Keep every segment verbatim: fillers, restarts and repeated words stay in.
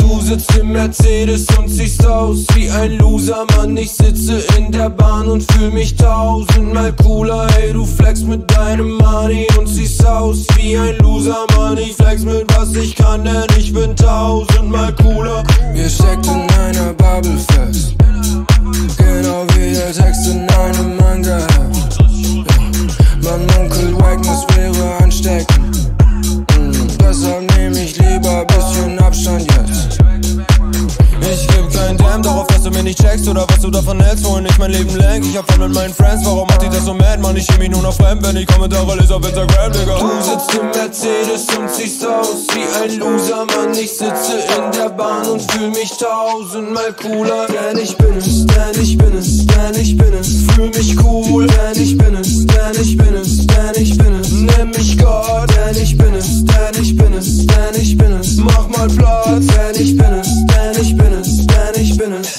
Du sitzt im Mercedes und siehst aus wie ein Loser, Mann. Ich sitze in der Bahn und fühl mich tausendmal cooler. Hey, du flex mit deinem Money und siehst aus wie ein Loser, Mann. Ich flex mit was ich kann, denn ich bin tausendmal cooler. Wir stecken in einer Bubble fest, genau wie der Text in einem Manga. Man munkelt, Wackness wäre ansteckend. Deshalb nehm ich lieber bisschen Abstand jetzt. Ich geb kein Damn darauf, was du mir nicht checkst oder was du davon hältst, wohin ich mein Leben lenk. Ich hab Fun mit meinen Friends, warum macht die das so mad? Mann, ich geh mich nur noch fremd, wenn ich Kommentare lese auf Instagram, Digga. Du sitzt im Mercedes und siehst aus wie ein Loser, Mann. Ich sitze in der Bahn und fühl mich tausendmal cooler. Denn ich bin es, denn ich bin es, denn ich bin es. Fühl mich cool, denn ich bin es, denn ich bin es, denn ich bin es. Nimm mich Gott, denn ich bin es, denn ich bin es, denn ich bin es. Mach mal Platz, denn ich bin es, denn ich bin es. Denn ich bin es.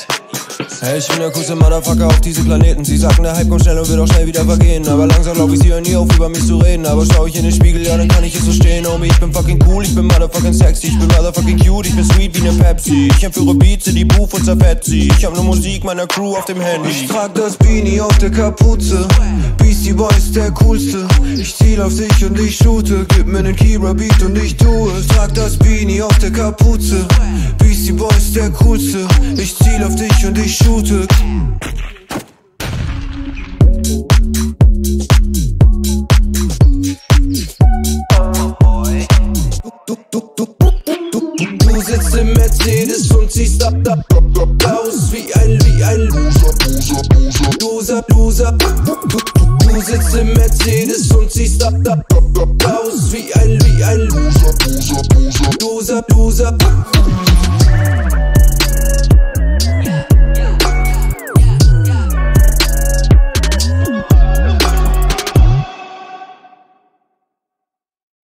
Hey, ich bin der coolste Motherfucker auf diesem Planeten. Sie sagten, der Hype kommt schnell und wird auch schnell wieder vergehen. Aber langsam glaub ich, sie hören nie auf, über mich zu reden. Aber schau ich in den Spiegel, ja, dann kann ich es so stehen. Homie, ich bin fucking cool, ich bin motherfucking sexy. Ich bin motherfucking cute, ich bin sweet wie ne Pepsi. Ich entführe Beats in die Booth und zerfett sie. Ich hab ne Musik meiner Crew auf dem Handy. Ich trag das Beanie auf der Kapuze. Beastie Boy ist der coolste. Ich ziel auf dich und ich shoote. Gib mir nen Kira Beat und ich tu es. Trag das Beanie auf der Kapuze. Beastie Boy ist der coolste. Ich ziel auf dich und ich shoote. Shooter. Du sitzt im Mercedes und siehst ab da aus wie ein wie ein Loser, Loser, Loser, Loser. Du sitzt im Mercedes und siehst ab da aus wie ein wie ein Loser, Loser, Loser, Loser.